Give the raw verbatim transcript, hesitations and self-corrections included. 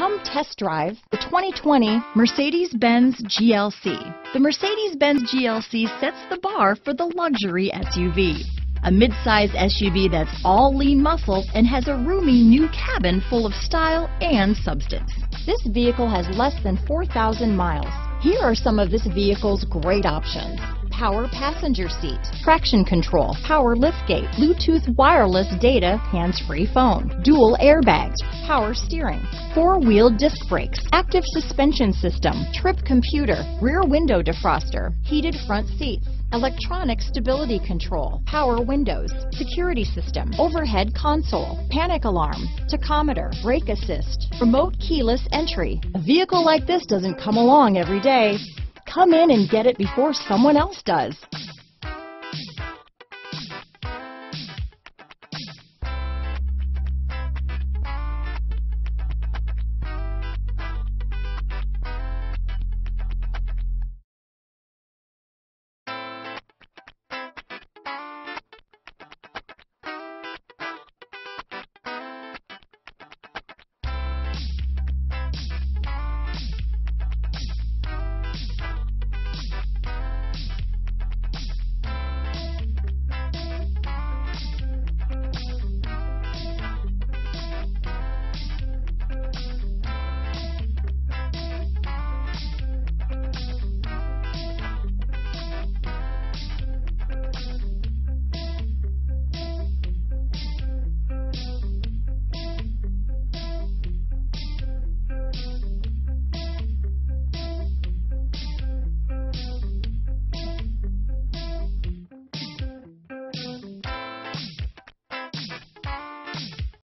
Come test drive the twenty twenty Mercedes-Benz G L C. The Mercedes-Benz G L C sets the bar for the luxury S U V. A midsize S U V that's all lean muscle and has a roomy new cabin full of style and substance. This vehicle has less than four thousand miles. Here are some of this vehicle's great options. Power passenger seat, traction control, power liftgate, Bluetooth wireless data, hands-free phone, dual airbags, power steering, four-wheel disc brakes, active suspension system, trip computer, rear window defroster, heated front seats, electronic stability control, power windows, security system, overhead console, panic alarm, tachometer, brake assist, remote keyless entry. A vehicle like this doesn't come along every day. Come in and get it before someone else does.